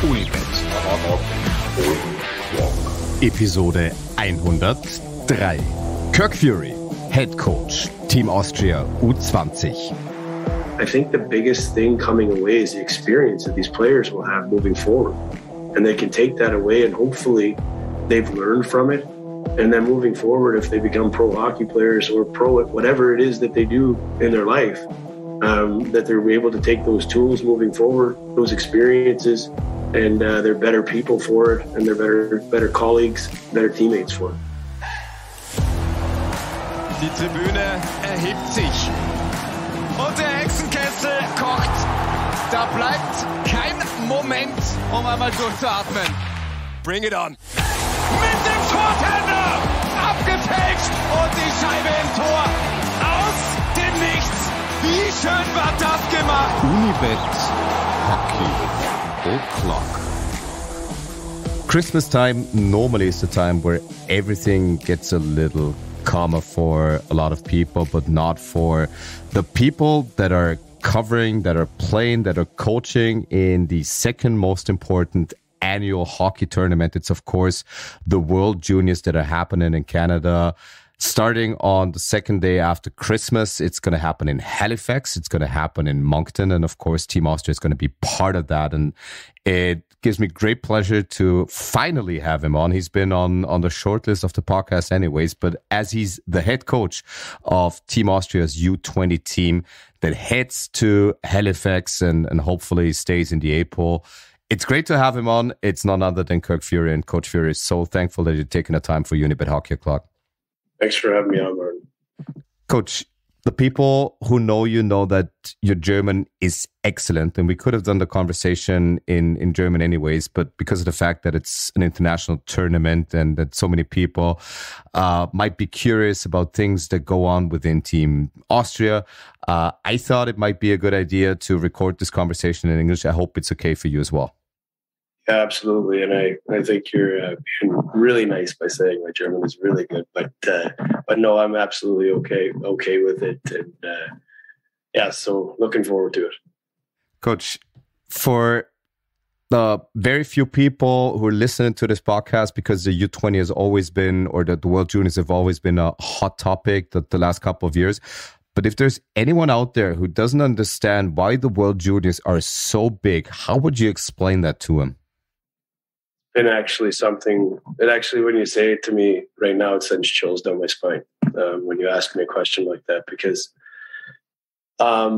Unibet. Episode 103. Kirk Furey, Head Coach, Team Austria U20. I think the biggest thing coming away is the experience that these players will have moving forward. And they can take that away and hopefully they've learned from it. And then moving forward, if they become pro hockey players or pro at whatever it is that they do in their life, that they're able to take those tools moving forward, those experiences, and they're better people for it, and they're better colleagues, better teammates for it. Die Tribüne erhebt sich. Und der Hexenkessel kocht. Da bleibt kein Moment, einmal durchzuatmen. Bring it on. Mit dem Tortender abgefälscht und die Scheibe im Tor aus dem Nichts. Wie schön war das gemacht? Unibet Hockey O'Clock. Christmas time normally is the time where everything gets a little calmer for a lot of people, but not for the people that are covering, that are playing, that are coaching in the second most important annual hockey tournament. It's, of course, the World Juniors that are happening in Canada. Starting on the second day after Christmas, it's going to happen in Halifax. It's going to happen in Moncton. And, of course, Team Austria is going to be part of that. And it gives me great pleasure to finally have him on. He's been on the short list of the podcast anyways. But as he's the head coach of Team Austria's U20 team that heads to Halifax and hopefully stays in the APOL, it's great to have him on. It's none other than Kirk Furey. And Coach Furey, so thankful that you're taking the time for Unibet Hockey O'Clock. Thanks for having me on, Martin. Coach, the people who know you know that your German is excellent, and we could have done the conversation in German anyways, but because of the fact that it's an international tournament and that so many people might be curious about things that go on within Team Austria, I thought it might be a good idea to record this conversation in English. I hope it's okay for you as well. Yeah, absolutely. And I think you're being really nice by saying my German is really good, but no, I'm absolutely okay with it. And yeah, so looking forward to it. Coach, for the very few people who are listening to this podcast, because the U20 has always been, or the World Juniors have always been a hot topic the last couple of years. But if there's anyone out there who doesn't understand why the World Juniors are so big, how would you explain that to them? And actually when you say it to me right now, it sends chills down my spine when you ask me a question like that, because I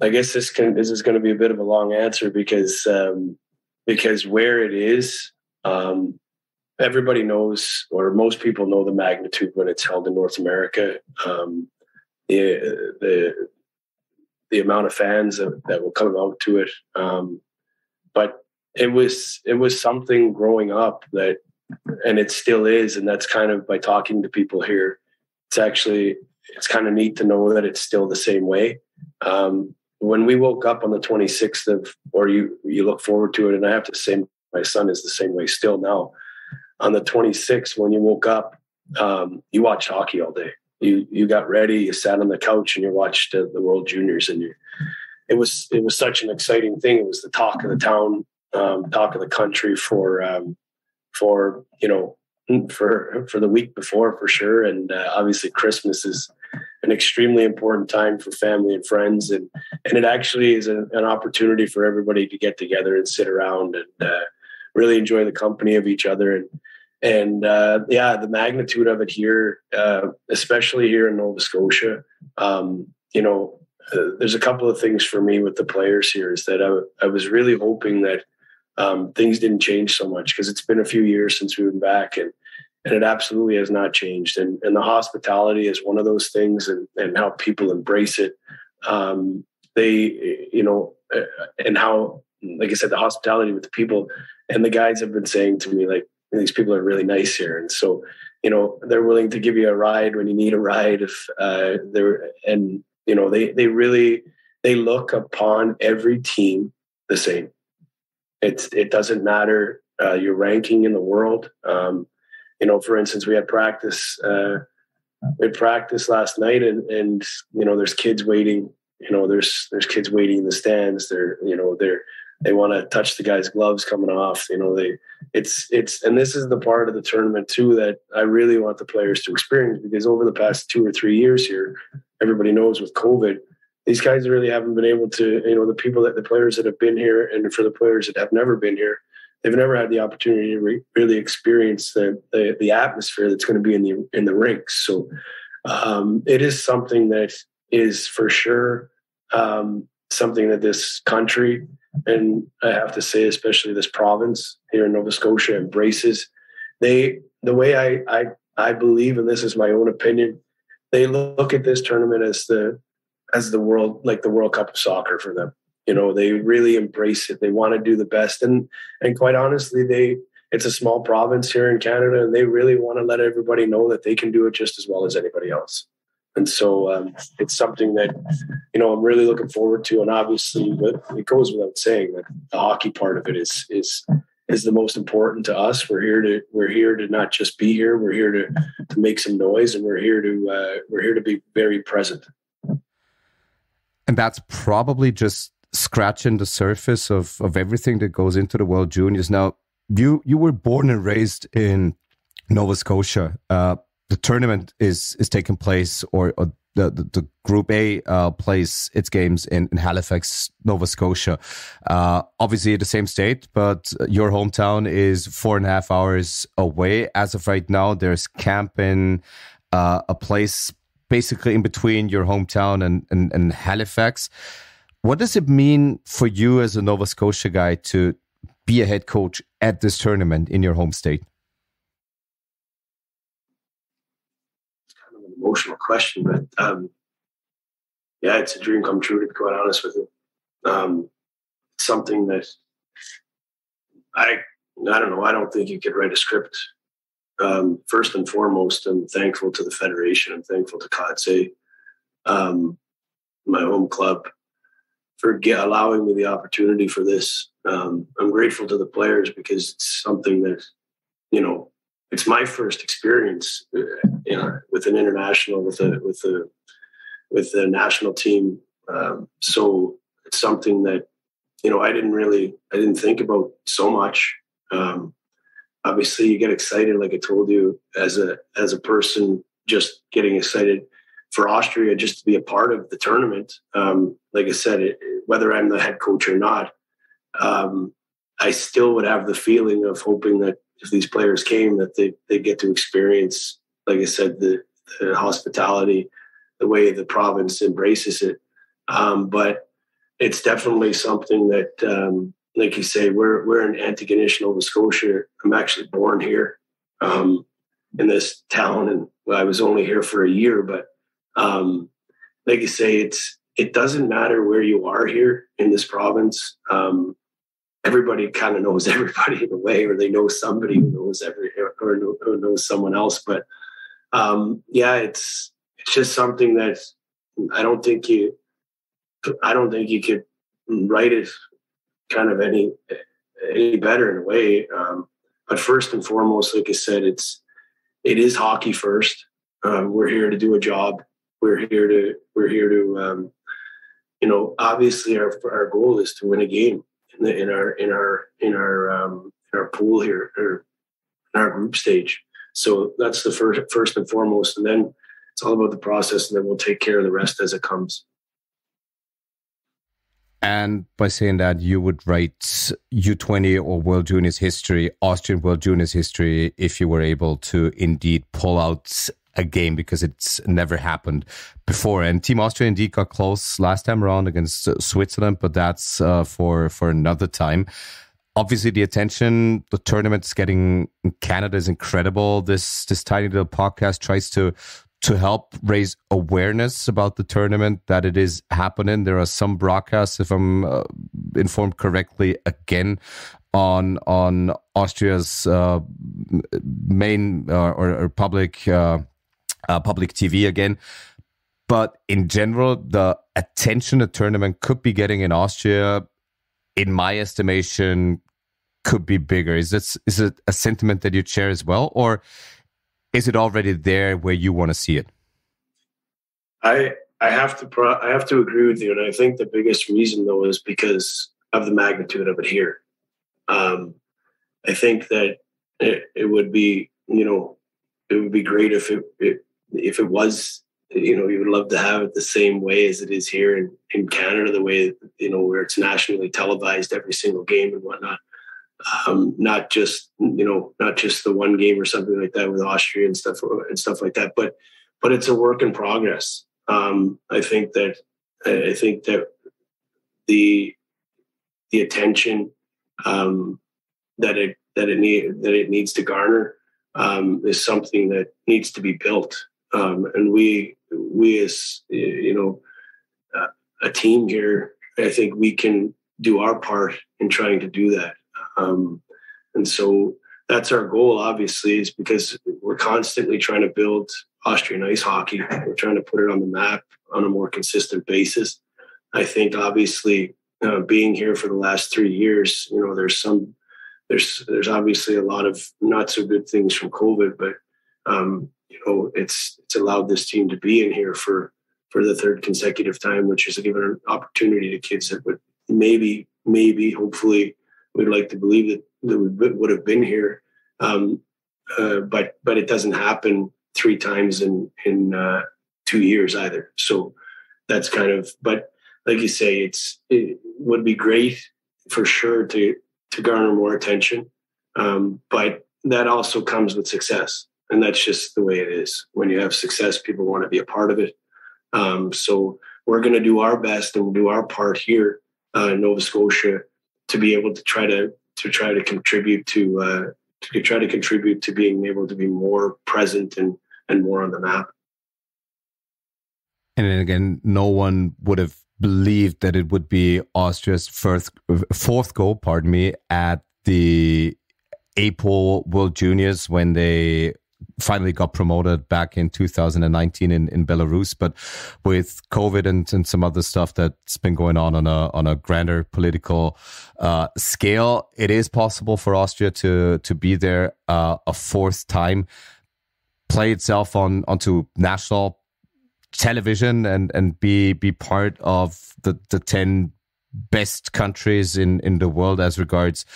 guess this is going to be a bit of a long answer because where it is, everybody knows, or most people know, the magnitude when it's held in North America, the amount of fans that will come out to it, but it was something growing up that, and it still is. And that's kind of, by talking to people here, it's kind of neat to know that it's still the same way. When we woke up on the 26th of, or you look forward to it. And I have to say, my son is the same way still now. On the 26th, when you woke up, you watched hockey all day. You got ready, you sat on the couch and you watched the World Juniors, and it was such an exciting thing. It was the talk of the town. Talk of the country for the week before, for sure. And obviously Christmas is an extremely important time for family and friends. And it actually is an opportunity for everybody to get together and sit around and really enjoy the company of each other. And yeah, the magnitude of it here, especially here in Nova Scotia, there's a couple of things for me with the players here is that I was really hoping that things didn't change so much, because it's been a few years since we've been back, and it absolutely has not changed. And the hospitality is one of those things, and how people embrace it. And how, like I said, the hospitality with the people, and the guys have been saying to me, like, these people are really nice here. And so, they're willing to give you a ride when you need a ride, they look upon every team the same. It doesn't matter your ranking in the world. For instance, we had practice. We had practice last night, and there's kids waiting. There's kids waiting in the stands. They're They want to touch the guy's gloves coming off. You know, and this is the part of the tournament too that I really want the players to experience, because over the past 2 or 3 years here, everybody knows with COVID, these guys really haven't been able to, you know, the players that have been here, and for the players that have never been here, they've never had the opportunity to really experience the atmosphere that's going to be in the rinks. So it is something that is for sure something that this country, and I have to say, especially this province here in Nova Scotia, embraces. The way I believe, and this is my own opinion, they look at this tournament as the world, like the World Cup of soccer for them. You know, they really embrace it. They want to do the best. And quite honestly, it's a small province here in Canada, and they really want to let everybody know that they can do it just as well as anybody else. And so it's something that, you know, I'm really looking forward to. And obviously, but it goes without saying that the hockey part of it is the most important to us. We're here to not just be here. We're here to make some noise, and we're here to be very present. And that's probably just scratching the surface of everything that goes into the World Juniors. Now, you were born and raised in Nova Scotia. The tournament is taking place, or the Group A plays its games in Halifax, Nova Scotia. Obviously the same state, but your hometown is 4.5 hours away. As of right now, there's camp in a place basically in between your hometown and Halifax. What does it mean for you as a Nova Scotia guy to be a head coach at this tournament in your home state? Emotional question, but yeah, it's a dream come true, to be quite honest with you. Something that I don't know, I don't think you could write a script. First and foremost, I'm thankful to the Federation. I'm thankful to Katsi, my home club, for allowing me the opportunity for this. I'm grateful to the players, because it's something that, you know, it's my first experience, you know, with an international, with a national team. So it's something that, you know, I didn't think about so much. Obviously you get excited. Like I told you, as a person, just getting excited for Austria, just to be a part of the tournament. Like I said, whether I'm the head coach or not, I still would have the feeling of hoping that, if these players came, that they get to experience, like I said, the hospitality, the way the province embraces it. But it's definitely something that, like you say, we're in Antigonish, Nova Scotia. I'm actually born here in this town, and I was only here for a year. But like you say, it doesn't matter where you are here in this province. Everybody kind of knows everybody in a way, or they know somebody who knows who knows someone else. But yeah, it's just something that I don't think you could write it kind of any better in a way. But first and foremost, like I said, it is hockey first. We're here to do a job. We're here to you know, obviously our goal is to win a game. In our pool here, or in our group stage. So that's the first and foremost, and then it's all about the process, and then we'll take care of the rest as it comes. And by saying that, you would write U20 or World Juniors history, Austrian World Juniors history, if you were able to indeed pull out a game, because it's never happened before. And Team Austria indeed got close last time around against Switzerland, but that's for another time. Obviously, the attention the tournament's getting in Canada is incredible. This tiny little podcast tries to help raise awareness about the tournament, that it is happening. There are some broadcasts, if I'm informed correctly, again on Austria's main or public. Public TV again. But in general, the attention the tournament could be getting in Austria, in my estimation, could be bigger. Is it a sentiment that you share as well, or is it already there where you want to see it? I have to agree with you, and I think the biggest reason though is because of the magnitude of it here. I think that it would be, it would be great if it was, you would love to have it the same way as it is here in Canada, the way, where it's nationally televised every single game and whatnot. Not just, not just the one game or something like that with Austria and stuff like that, but it's a work in progress. I think that the attention, that it needs to garner, is something that needs to be built. And we as, a team here, I think we can do our part in trying to do that. And so that's our goal, obviously, is because we're constantly trying to build Austrian ice hockey. We're trying to put it on the map on a more consistent basis. I think, obviously, being here for the last 3 years, there's obviously a lot of not so good things from COVID, but, it's allowed this team to be in here for the third consecutive time, which is given an opportunity to kids that would maybe, hopefully, we'd like to believe that they would have been here. But it doesn't happen 3 times in 2 years either. So that's kind of, but like you say, it would be great for sure to garner more attention. But that also comes with success, and that's just the way it is. When you have success, people want to be a part of it. So we're going to do our best and do our part here in Nova Scotia to be able to try to contribute to being able to be more present and more on the map. And then again, no one would have believed that it would be Austria's fourth goal, at the April World Juniors when they finally got promoted back in 2019 in Belarus. But with COVID and some other stuff that's been going on a grander political scale, it is possible for Austria to be there a fourth time, play itself onto national television and be part of the 10 best countries in the world as regards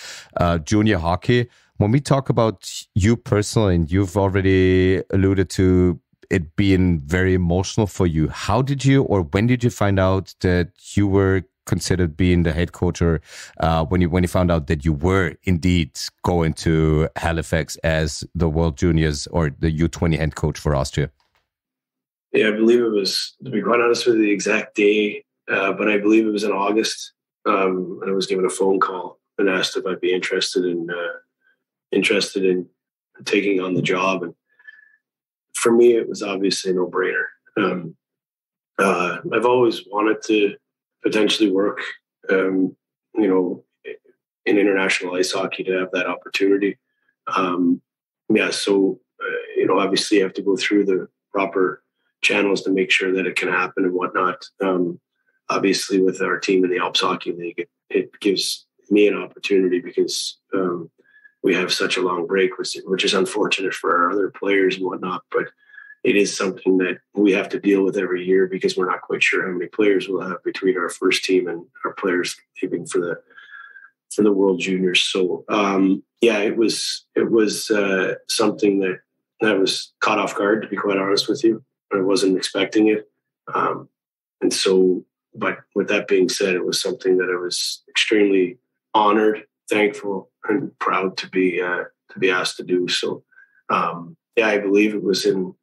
junior hockey. When we talk about you personally, and you've already alluded to it being very emotional for you, how did you, or when did you find out that you were considered being the head coach, or when you found out that you were indeed going to Halifax as the World Juniors or the U20 head coach for Austria? Yeah, I believe it was, to be quite honest with you, the exact day, but I believe it was in August. And I was given a phone call and asked if I'd be interested in taking on the job. And for me, it was obviously a no-brainer. I've always wanted to potentially work, in international ice hockey, to have that opportunity. Obviously you have to go through the proper channels to make sure that it can happen and whatnot. Obviously with our team in the Alps Hockey League, it gives me an opportunity because, we have such a long break, which is unfortunate for our other players and whatnot, but it is something that we have to deal with every year because we're not quite sure how many players we'll have between our first team and our players leaving for the World Juniors. So, it was something that was caught off guard, to be quite honest with you. I wasn't expecting it. But with that being said, it was something that I was extremely honored, thankful, and proud to be asked to do. So, I believe it was in,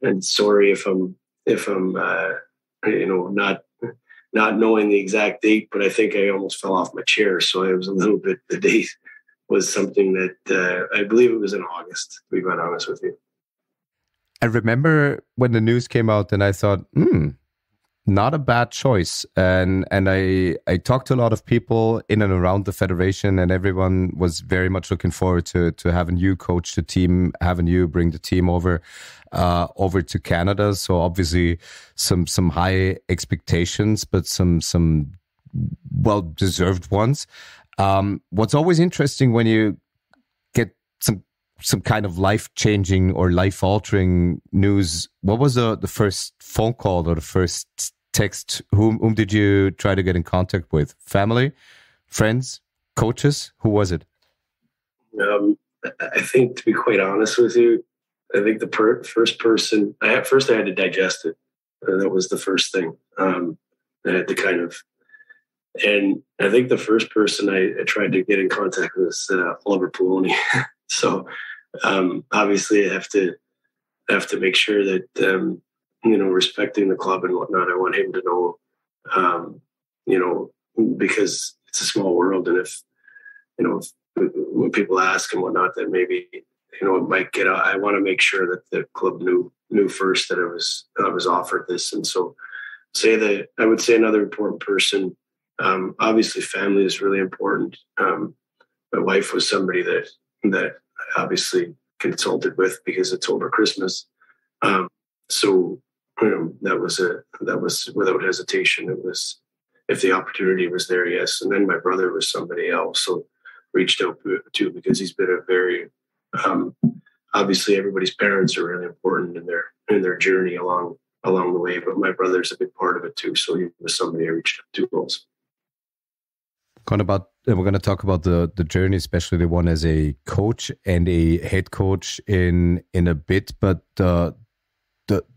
and sorry if I'm not knowing the exact date, but I think I almost fell off my chair. So I was a little bit, the date was something that I believe it was in August, to be quite honest with you. I remember when the news came out and I thought, not a bad choice. And I talked to a lot of people in and around the federation, and everyone was very much looking forward to having you coach the team, having you bring the team over to Canada. So obviously some high expectations, but some well-deserved ones. What's always interesting when you get some kind of life-changing or life-altering news, what was the first phone call or the first text? Whom did you try to get in contact with? Family, friends, coaches? Who was it? I think, to be quite honest with you, I think the first person I had to digest it. That was the first thing. I had to kind of, and I think the first person I tried to get in contact with was Oliver Poloni. So obviously, I have to make sure that respecting the club and whatnot. I want him to know, because it's a small world, and if when people ask and whatnot, that maybe it might get out. I want to make sure that the club knew first that I was offered this, and so say that I would say another important person. Obviously, family is really important. My wife was somebody that I obviously consulted with because it's over Christmas. That was without hesitation. It was, if the opportunity was there, yes. And then my brother was somebody I also reached out to because he's been a very obviously everybody's parents are really important in their journey along the way, but my brother's a big part of it too. So he was somebody I reached out to also. We're going to talk about the journey, especially the one as a coach and a head coach in a bit. But the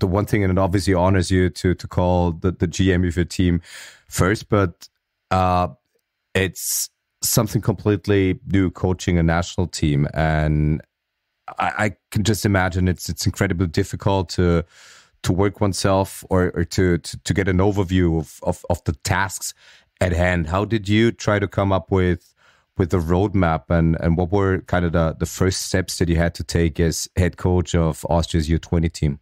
one thing, and it obviously honors you to call the GM of your team first, but it's something completely new, coaching a national team. And I can just imagine it's incredibly difficult to work oneself or to get an overview of the tasks at hand. How did you try to come up with the roadmap, and what were kind of the first steps that you had to take as head coach of Austria's U20 team?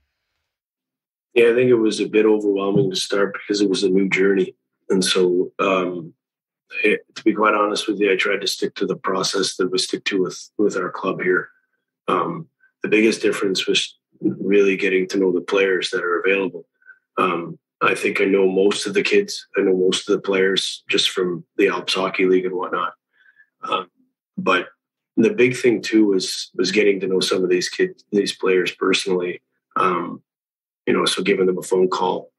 Yeah, I think it was a bit overwhelming to start because it was a new journey. And so, to be quite honest with you, I tried to stick to the process that we stick to with our club here. The biggest difference was really getting to know the players that are available. I think I know most of the kids. I know most of the players just from the Alps Hockey League and whatnot. But the big thing too was getting to know some of these kids, these players personally. So giving them a phone call.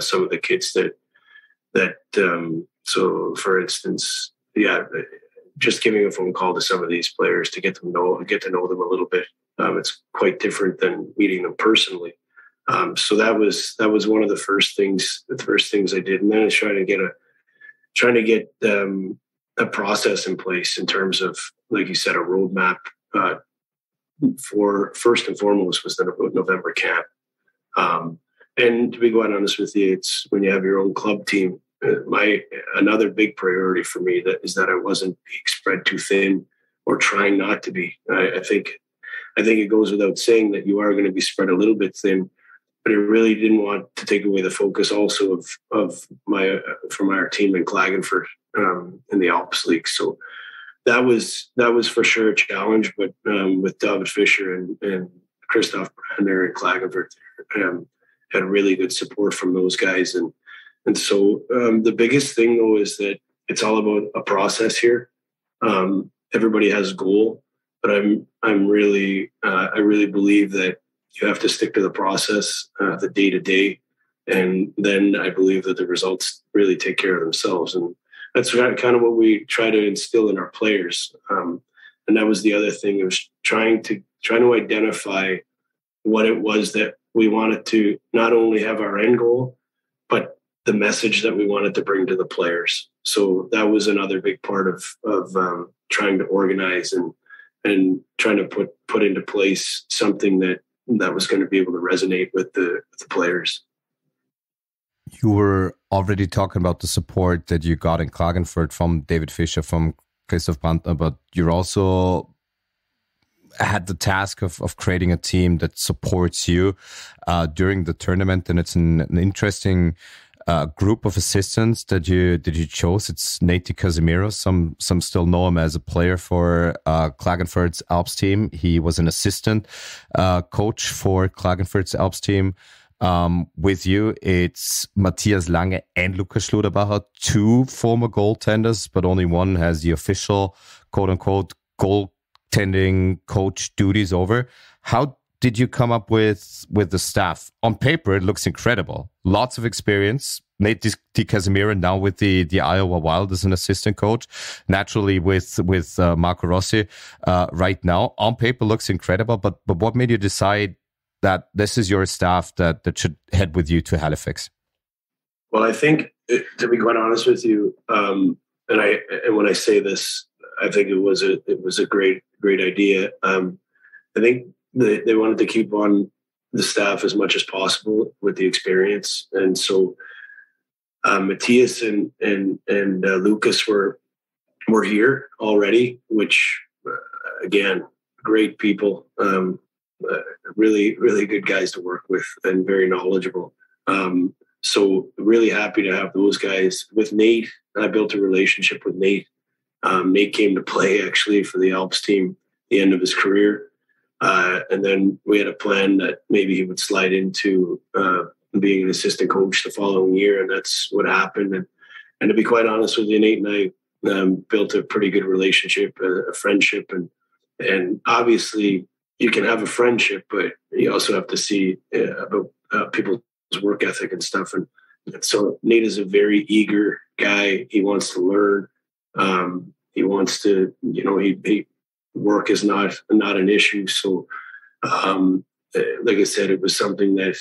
Some of the kids so for instance, yeah, just giving a phone call to some of these players to get to know them a little bit. It's quite different than meeting them personally. So that was one of the first things I did, and then I was trying to get a process in place in terms of, like you said, a roadmap. For first and foremost was the November camp, and to be quite honest with you, it's when you have your own club team. Another big priority for me is that I wasn't being spread too thin or trying not to be. I think it goes without saying that you are going to be spread a little bit thin. But I really didn't want to take away the focus also from our team in Klagenfurt in the Alps League. So that was for sure a challenge. But with David Fisher and Christoph Brandner in Klagenfurt, had really good support from those guys. And so the biggest thing though is that it's all about a process here. Everybody has a goal, but I really believe that you have to stick to the process, the day-to-day, and then I believe that the results really take care of themselves. And that's kind of what we try to instill in our players. And that was the other thing. It was trying to identify what it was that we wanted to not only have our end goal, but the message that we wanted to bring to the players. So that was another big part of trying to organize and trying to put into place something that was going to be able to resonate with the players. You were already talking about the support that you got in Klagenfurt from David Fisher, from Christoph Brandner, but you also had the task of creating a team that supports you during the tournament. And it's an interesting group of assistants that you chose. It's Nate DiCasimiro. Some still know him as a player for Klagenfurt's Alps team. He was an assistant coach for Klagenfurt's Alps team. With you, it's Matthias Lange and Lukas Schluderbacher, two former goaltenders, but only one has the official, quote-unquote, goaltending coach duties over. How did you come up with the staff? On paper, it looks incredible. Lots of experience, Nate DiCasimiro now with the Iowa Wild as an assistant coach, naturally with Marco Rossi right now. On paper looks incredible, but what made you decide that this is your staff that should head with you to Halifax? Well, I think, to be quite honest with you, and when I say this, I think it was a great idea. I think they wanted to keep on the staff as much as possible with the experience, and so Matthias and Lukas were here already, which again, great people, really, really good guys to work with and very knowledgeable. So really happy to have those guys. With Nate, I built a relationship with Nate. Nate came to play actually for the Alps team at the end of his career. And then we had a plan that maybe he would slide into being an assistant coach the following year. And that's what happened. And to be quite honest with you, Nate and I built a pretty good relationship, a friendship. And obviously you can have a friendship, but you also have to see about people's work ethic and stuff. And so Nate is a very eager guy. He wants to learn. He wants to, work is not an issue. So, like I said, it was something that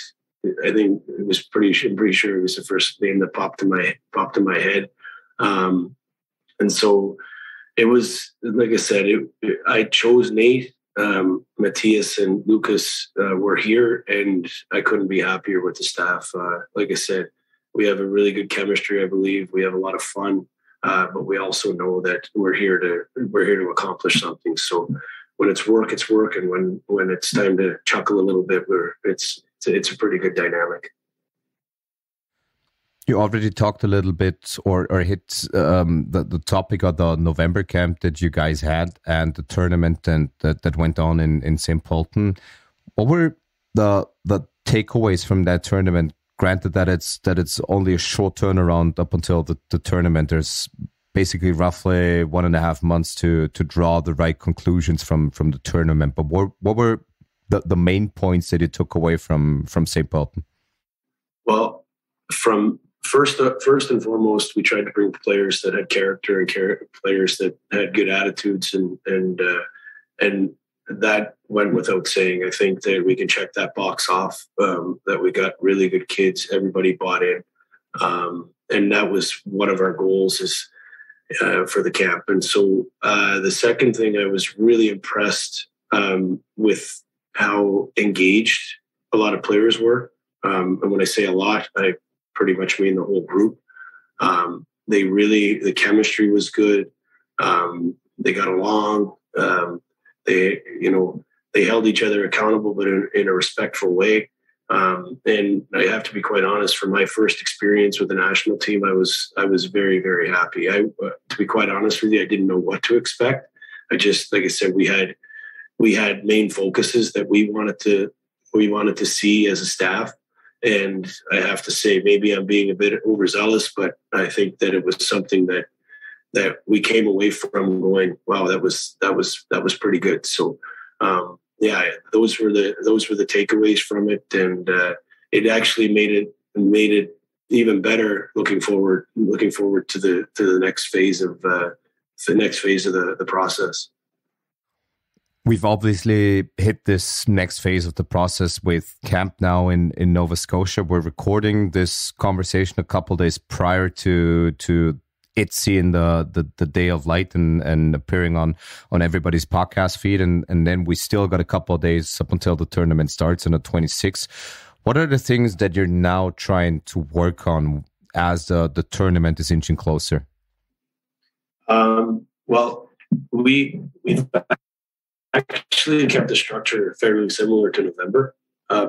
I think it was pretty sure it was the first name that popped in my head. And so it was, like I said, I chose Nate. Matthias and Lukas were here, and I couldn't be happier with the staff. Like I said, we have a really good chemistry. I believe we have a lot of fun, but we also know that we're here to accomplish something. So when it's work, and when it's time to chuckle a little bit, it's a pretty good dynamic. You already talked a little bit or hit the topic of the November camp that you guys had and the tournament and that went on in St. Polten. What were the takeaways from that tournament? Granted that it's only a short turnaround up until the tournament. There's basically roughly 1.5 months to draw the right conclusions from the tournament. But what were the main points that you took away from St. Polten? Well, first and foremost, we tried to bring players that had character and players that had good attitudes, and that went without saying. I think that we can check that box off. That we got really good kids. Everybody bought in, and that was one of our goals is for the camp. And so the second thing, I was really impressed with how engaged a lot of players were, and when I say a lot, I pretty much mean the whole group. The chemistry was good. They got along. They held each other accountable, but in a respectful way. And I have to be quite honest, from my first experience with the national team, I was very, very happy. To be quite honest with you, I didn't know what to expect. I just, like I said, we had main focuses that we wanted to see as a staff. And I have to say, maybe I'm being a bit overzealous, but I think that it was something that we came away from going, wow, that was pretty good. So, those were the takeaways from it, and it actually made it even better looking forward to the next phase of the process. We've obviously hit this next phase of the process with camp now in Nova Scotia. We're recording this conversation a couple of days prior to it seeing the day of light and appearing on everybody's podcast feed. And then we still got a couple of days up until the tournament starts on the 26th. What are the things that you're now trying to work on as the tournament is inching closer? Well, we've actually kept the structure fairly similar to November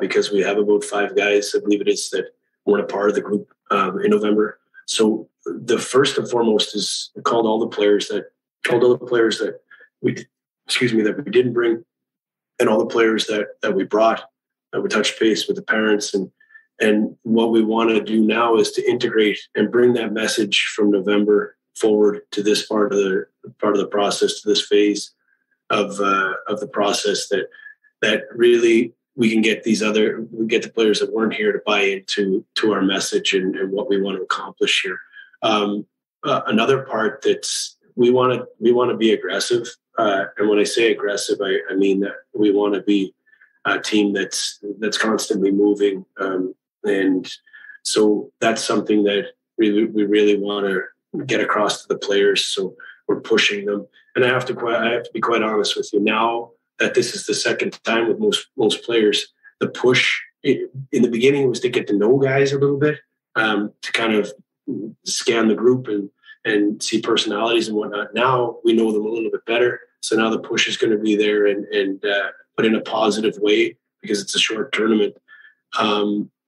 because we have about 5 guys, I believe it is, that weren't a part of the group in November. So the first and foremost is called all the players that we didn't bring, and all the players that we brought. We touched base with the parents, and what we want to do now is to integrate and bring that message from November forward to this part of the process, to this phase of the process that really we can get these other, we get the players that weren't here to buy into to our message and what we want to accomplish here. Another part that's we want to be aggressive, and when I say aggressive, I mean that we want to be a team that's constantly moving, and so that's something that we really want to get across to the players. So we're pushing them, and I have to be quite honest with you now. That this is the second time with most players, the push in the beginning was to get to know guys a little bit, to kind of scan the group and see personalities and whatnot. Now we know them a little bit better. So now the push is going to be there and but in a positive way because it's a short tournament.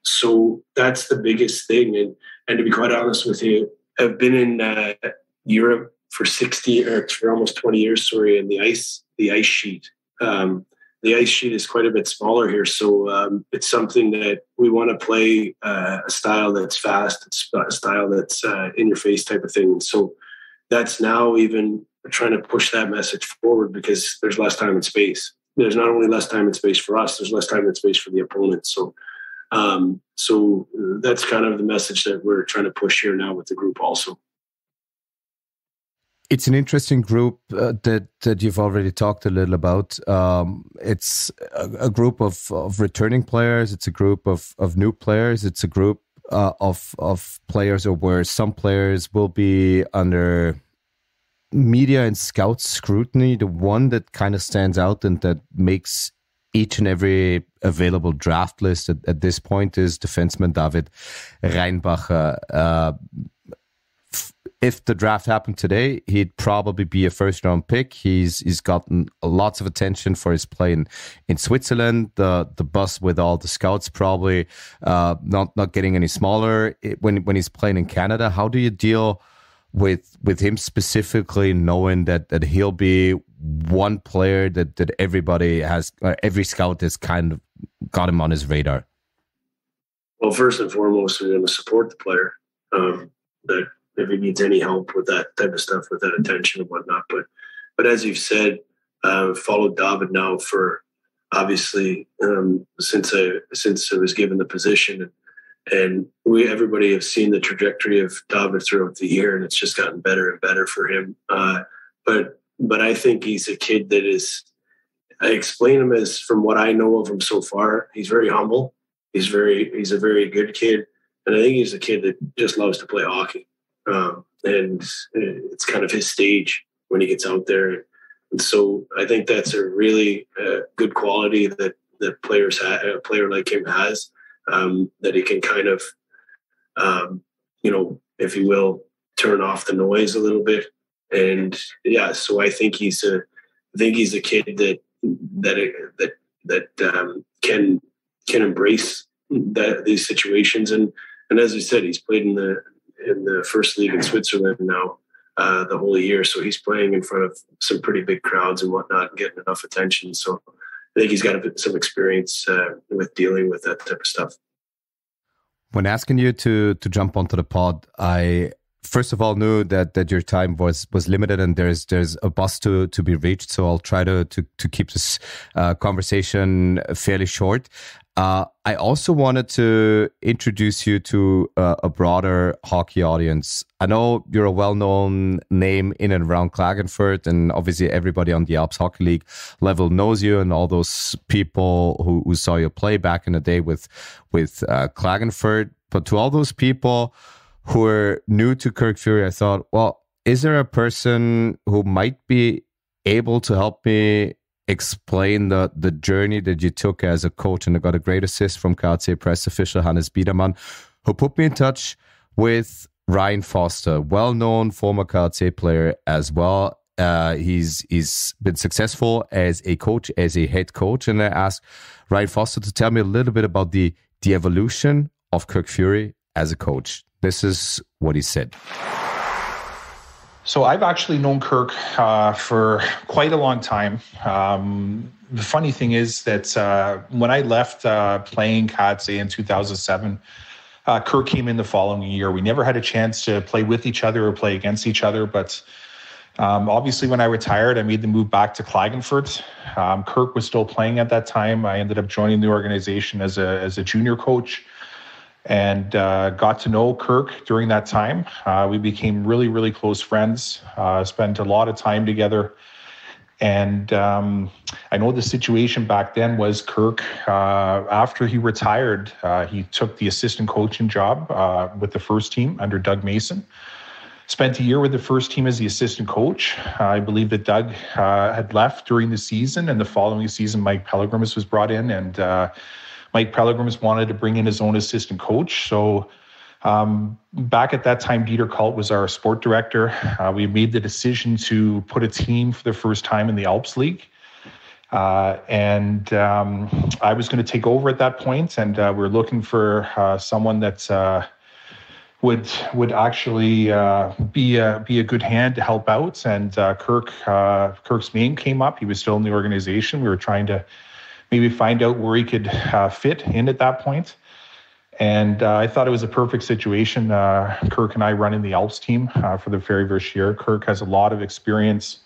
So that's the biggest thing. And to be quite honest with you, I've been in Europe for almost 20 years, sorry. And the ice sheet. The ice sheet is quite a bit smaller here, so it's something that we want to play a style that's fast, a style that's in your face type of thing. So that's now even trying to push that message forward because there's less time and space. There's not only less time and space for us, there's less time and space for the opponent. So, so that's kind of the message that we're trying to push here now with the group also. It's an interesting group that you've already talked a little about. It's a group of returning players. It's a group of new players. It's a group of players, or where some players will be under media and scout scrutiny. The one that kind of stands out and that makes each and every available draft list at this point is defenseman David Reinbacher. If the draft happened today, he'd probably be a first-round pick. He's gotten lots of attention for his play in Switzerland. The bus with all the scouts probably not getting any smaller when he's playing in Canada. How do you deal with him specifically, knowing that he'll be one player that everybody has, every scout has kind of got him on his radar? Well, first and foremost, we're going to support the player. That if he needs any help with that type of stuff, with that attention and whatnot. But as you've said, I've followed David now for obviously since I was given the position, and everybody have seen the trajectory of David throughout the year, and it's just gotten better and better for him. But I think he's a kid that is, I explain him as, from what I know of him so far, he's very humble. He's a very good kid, and I think he's a kid that just loves to play hockey. And it's kind of his stage when he gets out there. And so I think that's a really good quality that a player like him has, that he can kind of, if you will, turn off the noise a little bit. And yeah, so I think he's a kid that can embrace these situations. And as I said, he's played in the first league in Switzerland now the whole year. So he's playing in front of some pretty big crowds and whatnot and getting enough attention. So I think he's got some experience with dealing with that type of stuff. When asking you to jump onto the pod, I first of all knew that your time was limited and there's a bus to be reached. So I'll try to keep this conversation fairly short. I also wanted to introduce you to a broader hockey audience. I know you're a well-known name in and around Klagenfurt, and obviously everybody on the Alps Hockey League level knows you, and all those people who saw you play back in the day with Klagenfurt. But to all those people who are new to Kirk Furey, I thought, well, is there a person who might be able to help me explain the journey that you took as a coach? And I got a great assist from Katsi press official Hannes Biedermann, who put me in touch with Ryan Foster, well-known former Katsi player as well. He's been successful as a coach, as a head coach. And I asked Ryan Foster to tell me a little bit about the evolution of Kirk Furey as a coach. This is what he said. So I've actually known Kirk for quite a long time. The funny thing is that when I left playing Katsi in 2007, Kirk came in the following year. We never had a chance to play with each other or play against each other, but Obviously, when I retired, I made the move back to Klagenfurt. Kirk was still playing at that time. I ended up joining the organization as a junior coach, and got to know Kirk during that time. We became really, really close friends, spent a lot of time together. And I know the situation back then was Kirk, after he retired, he took the assistant coaching job with the first team under Doug Mason. Spent a year with the first team as the assistant coach. I believe that Doug had left during the season, and the following season, Mike Pellegrims was brought in, and Mike Pellegrims wanted to bring in his own assistant coach. So back at that time, Dieter Kalt was our sport director. We made the decision to put a team for the first time in the Alps League. I was going to take over at that point, and we were looking for someone that would actually be a good hand to help out. And Kirk's name came up. He was still in the organization. We were trying to maybe find out where he could fit in at that point. And I thought it was a perfect situation. Kirk and I running the Alps team for the very first year. Kirk has a lot of experience.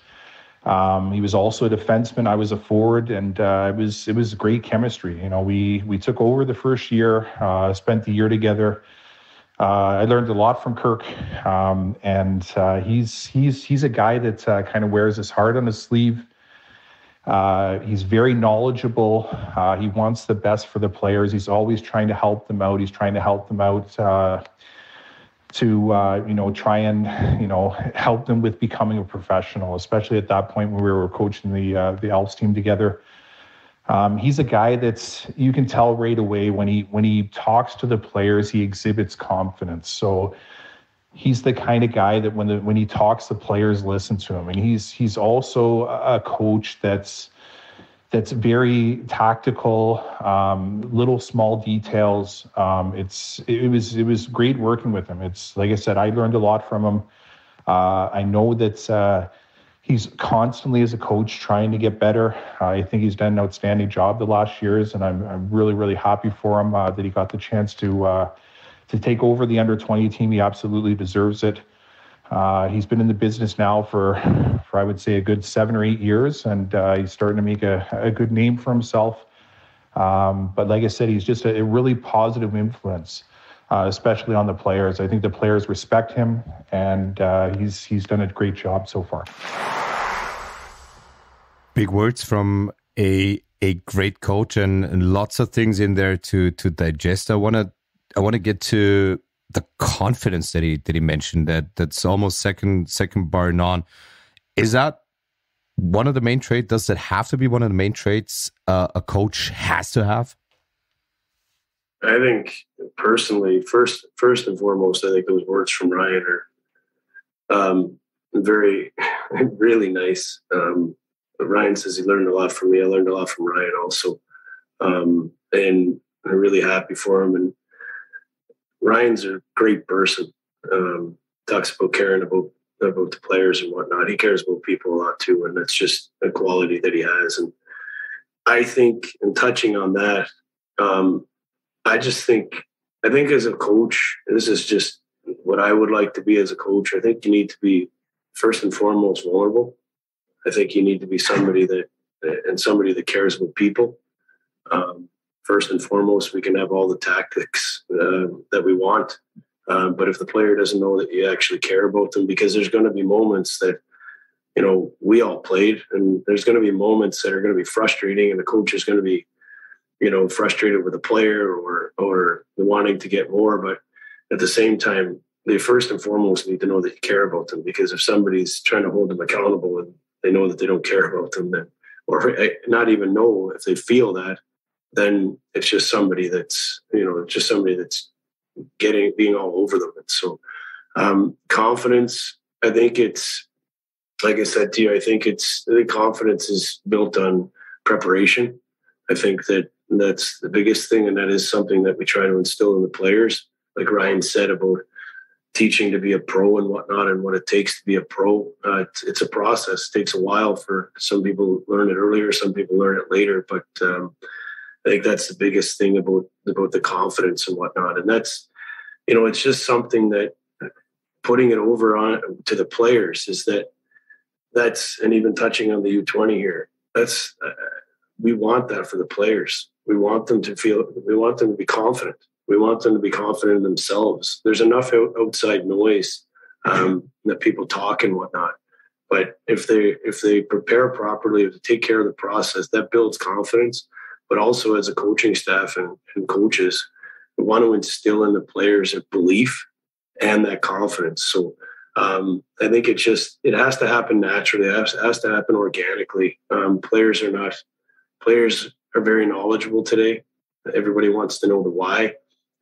He was also a defenseman. I was a forward, and it was great chemistry. You know, we took over the first year, spent the year together. I learned a lot from Kirk, he's a guy that kind of wears his heart on his sleeve. He's very knowledgeable. He wants the best for the players. He's always trying to help them out. He's trying to help them out to help them with becoming a professional, especially at that point when we were coaching the Alps team together. He's a guy that's, you can tell right away when he talks to the players, he exhibits confidence. So he's the kind of guy that when he talks, the players listen to him. And he's also a coach that's very tactical, little small details. It was great working with him. It's like I said, I learned a lot from him. I know that he's constantly, as a coach, trying to get better. I think he's done an outstanding job the last years, and I'm really, really happy for him that he got the chance to take over the under-20 team. He absolutely deserves it. He's been in the business now for I would say, a good 7 or 8 years, and he's starting to make a good name for himself. But like I said, he's just a really positive influence, especially on the players. I think the players respect him, and he's done a great job so far. Big words from a great coach, and lots of things in there to digest. I want to get to the confidence that he mentioned, that's almost second bar none. Is that one of the main traits? Does that have to be one of the main traits a coach has to have? I think personally, first and foremost, I think those words from Ryan are very, really nice. Ryan says he learned a lot from me. I learned a lot from Ryan also, and I'm really happy for him. And Ryan's a great person. Talks about caring about the players and whatnot. He cares about people a lot too, and that's just a quality that he has. And I think, in touching on that, I think as a coach, this is just what I would like to be as a coach. I think you need to be, first and foremost, vulnerable. I think you need to be somebody that cares about people. First and foremost, we can have all the tactics that we want. But if the player doesn't know that you actually care about them, because there's going to be moments that, you know, we all played, and there's going to be moments that are going to be frustrating, and the coach is going to be, you know, frustrated with a player or wanting to get more. But at the same time, they first and foremost need to know that you care about them, because if somebody's trying to hold them accountable and they know that they don't care about them, then, or not even know if they feel that, then it's just somebody that's, you know, just somebody that's being all over them. And so confidence, I think it's, like I said to you, I think confidence is built on preparation. I think that's the biggest thing. And that is something that we try to instill in the players. Like Ryan said about teaching to be a pro and whatnot, and what it takes to be a pro. It's a process. It takes a while for some people learn it earlier. Some people learn it later, but, I think that's the biggest thing about the confidence and whatnot. And that's, you know, it's just something that, putting it over on to the players, is that that's, and even touching on the U20 here, that's, we want that for the players. We want them to feel, we want them to be confident. We want them to be confident in themselves. There's enough outside noise that people talk and whatnot. But if they prepare properly, if they take care of the process, that builds confidence. But also as a coaching staff and coaches, we want to instill in the players a belief and that confidence. So I think it's just, it has to happen naturally. It has to happen organically. Players are very knowledgeable today. Everybody wants to know the why.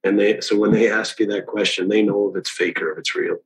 And so when they ask you that question, they know if it's fake or if it's real.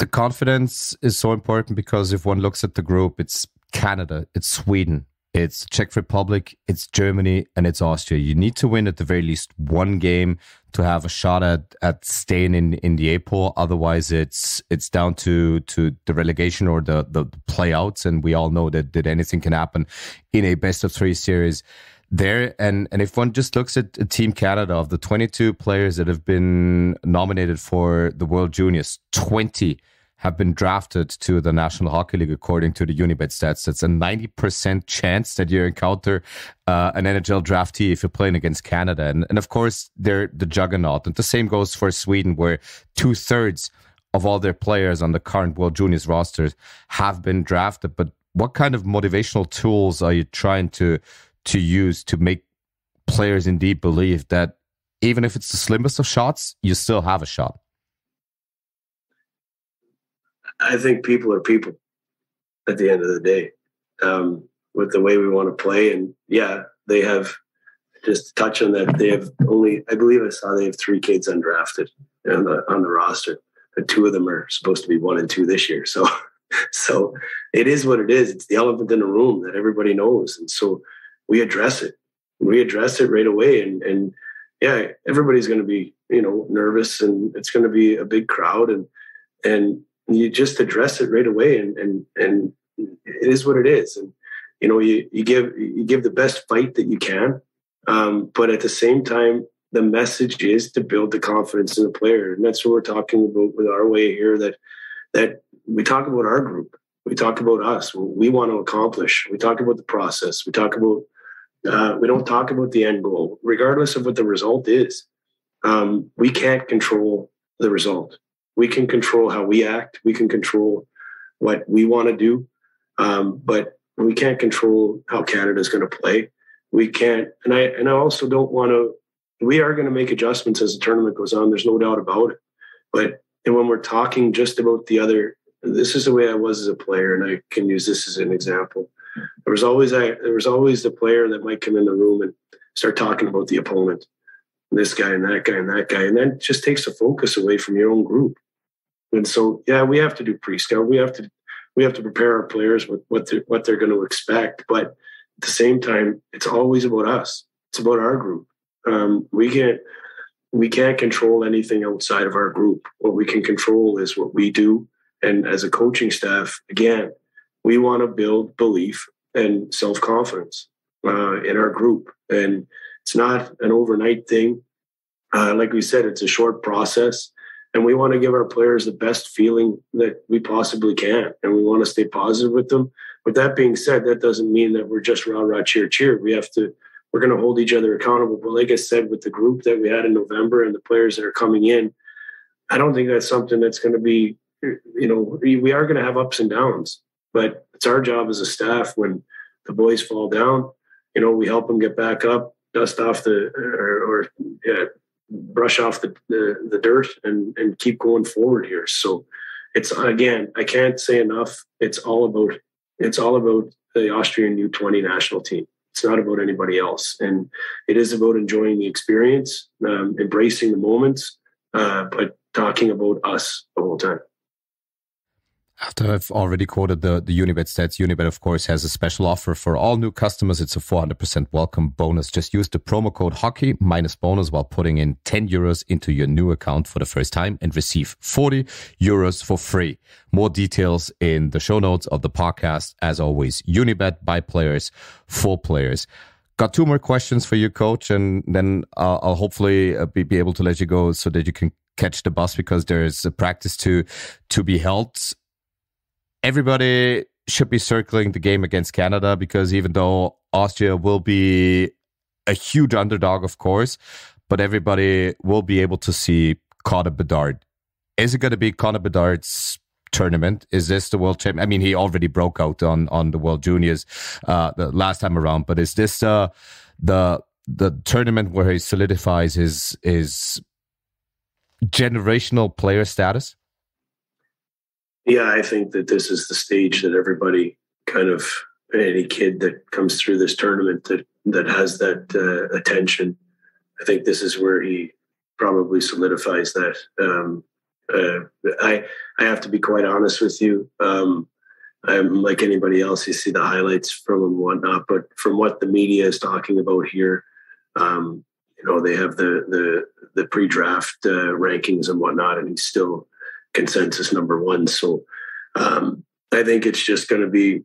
The confidence is so important because if one looks at the group, it's Canada, it's Sweden, it's Czech Republic, it's Germany, and it's Austria. You need to win at the very least one game to have a shot at staying in the A pool. Otherwise, it's down to the relegation or the playouts. And we all know that anything can happen in a best of three series there. And if one just looks at Team Canada, of the 22 players that have been nominated for the World Juniors, 20 have been drafted to the National Hockey League according to the Unibet stats. That's a 90% chance that you encounter an NHL draftee if you're playing against Canada. And of course, they're the juggernaut. And the same goes for Sweden, where 2/3 of all their players on the current World Juniors rosters have been drafted. But what kind of motivational tools are you trying to use to make players indeed believe that even if it's the slimmest of shots, you still have a shot? I think people are people at the end of the day, with the way we want to play. And yeah, they have, just to touch on that, they have only, I believe I saw they have 3 kids undrafted on the roster. And 2 of them are supposed to be 1 and 2 this year. So it is what it is. It's the elephant in the room that everybody knows. And so we address it. We address it right away. And yeah, everybody's going to be, nervous, and it's going to be a big crowd, and you just address it right away, and it is what it is. And, you give the best fight that you can. But at the same time, the message is to build the confidence in the player. And that's what we're talking about with our way here, that we talk about our group. We talk about us, what we want to accomplish. We talk about the process. We talk about, we don't talk about the end goal, regardless of what the result is. We can't control the result. We can control how we act. We can control what we want to do. But we can't control how Canada's going to play. We can't. And I also don't want to, we are going to make adjustments as the tournament goes on. There's no doubt about it. But and when we're talking just about the other, this is the way I was as a player, and I can use this as an example. There was always the player that might come in the room and start talking about the opponent, this guy and that guy and that guy. And then just takes the focus away from your own group. And so, yeah, we have to do pre-scout. We have to prepare our players with what they're going to expect. But at the same time, it's always about us. It's about our group. We can't control anything outside of our group. What we can control is what we do. And as a coaching staff, again, we want to build belief and self-confidence in our group. And it's not an overnight thing. Like we said, it's a short process, and we want to give our players the best feeling that we possibly can. And we want to stay positive with them. With that being said, that doesn't mean that we're just rah-rah, cheer. We're going to hold each other accountable. But like I said, with the group that we had in November and the players that are coming in, I don't think that's something that's going to be, we are going to have ups and downs, but it's our job as a staff when the boys fall down, we help them get back up, dust off brush off the dirt and keep going forward here. So it's, again, I can't say enough. It's all about the Austrian U20 national team. It's not about anybody else. And it is about enjoying the experience, embracing the moments, but talking about us the whole time. After I've already quoted the Unibet stats, Unibet, of course, has a special offer for all new customers. It's a 400% welcome bonus. Just use the promo code HOCKEY minus bonus while putting in 10 euros into your new account for the first time and receive 40 euros for free. More details in the show notes of the podcast. As always, Unibet, by players, for players. Got 2 more questions for you, Coach, and then I'll hopefully be able to let you go so that you can catch the bus because there is a practice to be held everybody should be circling the game against Canada, because even though Austria will be a huge underdog, of course, but everybody will be able to see Connor Bedard. Is it going to be Connor Bedard's tournament? Is this the world champion? I mean, he already broke out on the World Juniors the last time around, but is this the tournament where he solidifies his generational player status? Yeah, I think that this is the stage that everybody kind of, any kid that comes through this tournament that has that attention, I think this is where he probably solidifies that. I have to be quite honest with you. I'm like anybody else, you see the highlights from him and whatnot, but from what the media is talking about here, they have the pre-draft rankings and whatnot, and he's still consensus number one. So I think it's just going to be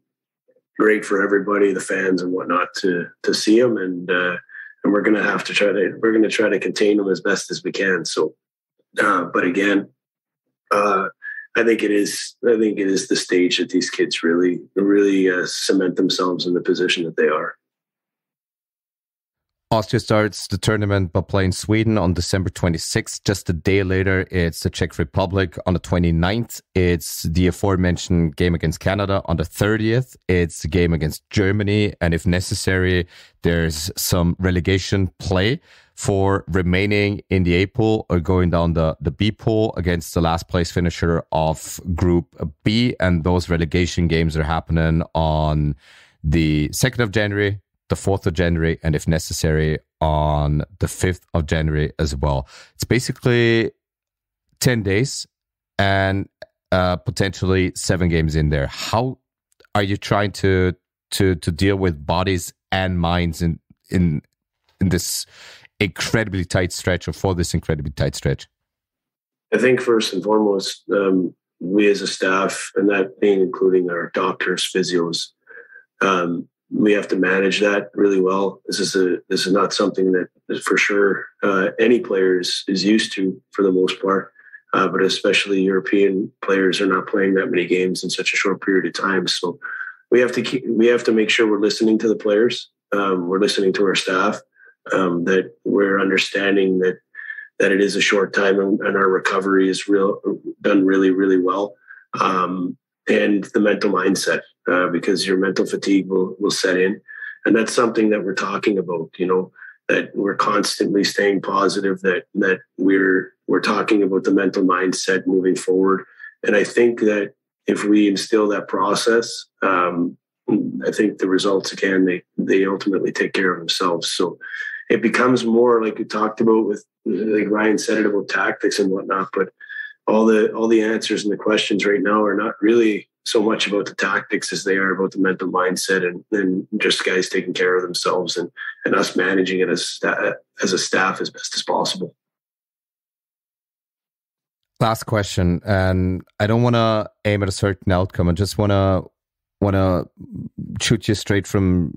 great for everybody, the fans and whatnot, to see him, and we're going to have to try to contain him as best as we can. So, but again, I think it is the stage that these kids really cement themselves in the position that they are. Austria starts the tournament by playing Sweden on December 26th. Just a day later, it's the Czech Republic on the 29th. It's the aforementioned game against Canada on the 30th. It's the game against Germany. And if necessary, there's some relegation play for remaining in the A pool or going down the B pool against the last place finisher of Group B. And those relegation games are happening on the 2nd of January, the 4th of January, and if necessary, on the 5th of January as well. It's basically 10 days and potentially 7 games in there. How are you trying to deal with bodies and minds in this incredibly tight stretch, or for this incredibly tight stretch? I think first and foremost, we as a staff, and that being including our doctors, physios, we have to manage that really well. This is not something that is for sure any player is used to for the most part, but especially European players are not playing that many games in such a short period of time. So we have to make sure we're listening to the players, we're listening to our staff, that we're understanding that it is a short time, and our recovery is done really, really well. And the mental mindset, because your mental fatigue will set in. And that's something that we're talking about, that we're constantly staying positive, that we're talking about the mental mindset moving forward. And I think that if we instill that process, I think the results, again, they ultimately take care of themselves. So it becomes more like we talked about with, like Ryan said it about tactics and whatnot, but all the answers and the questions right now are not really so much about the tactics as they are about the mental mindset and just guys taking care of themselves and us managing it as a staff as best as possible. Last question, and I don't want to aim at a certain outcome. I just want to shoot you straight from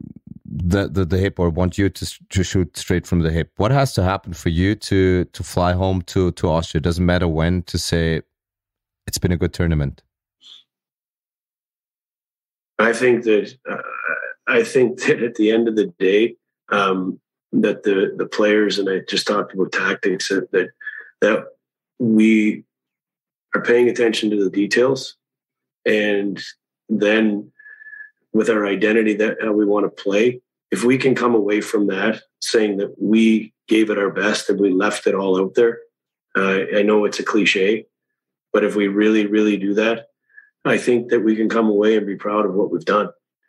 the hip, or want you to shoot straight from the hip. What has to happen for you to fly home to Austria? It doesn't matter when, to say it's been a good tournament. I think that at the end of the day, that the players, and I just talked about tactics, that we are paying attention to the details, and then with our identity that we want to play, if we can come away from that saying that we gave it our best and we left it all out there, I know it's a cliche, but if we really, really do that, I think that we can come away and be proud of what we've done.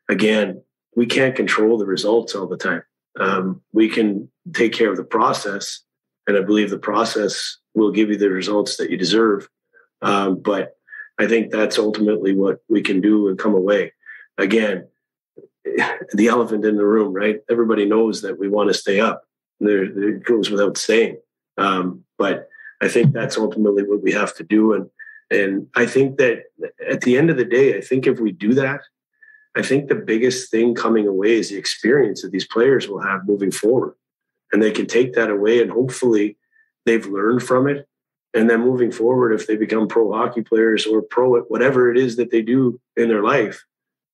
Again, we can't control the results all the time. We can take care of the process, and I believe the process will give you the results that you deserve. But I think that's ultimately what we can do and come away. Again, the elephant in the room, right? Everybody knows that we want to stay up. It goes without saying. But I think that's ultimately what we have to do. And I think that at the end of the day, I think if we do that, I think the biggest thing coming away is the experience that these players will have moving forward. And they can take that away, and hopefully they've learned from it. And then moving forward, if they become pro hockey players or pro at whatever it is that they do in their life,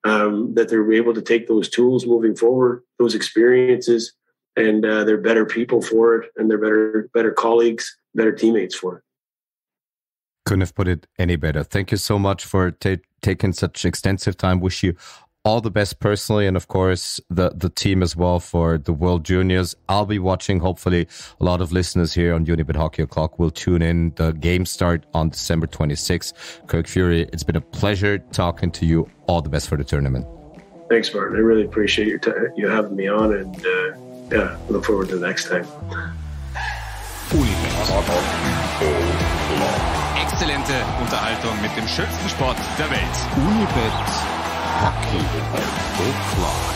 that they're able to take those tools moving forward, those experiences, and they're better people for it, and they're better colleagues, better teammates for it. Couldn't have put it any better. Thank you so much for taking such extensive time. Wish you all the best personally, and of course the team as well for the World Juniors. I'll be watching. Hopefully a lot of listeners here on Unibet Hockey O'Clock will tune in. The games start on December 26th. Kirk Furey, it's been a pleasure talking to you. All the best for the tournament. Thanks, Martin. I really appreciate your you having me on, and yeah, look forward to the next time. Exzellente Unterhaltung mit dem schönsten Sport der Welt. Unibet Hockey O'Clock.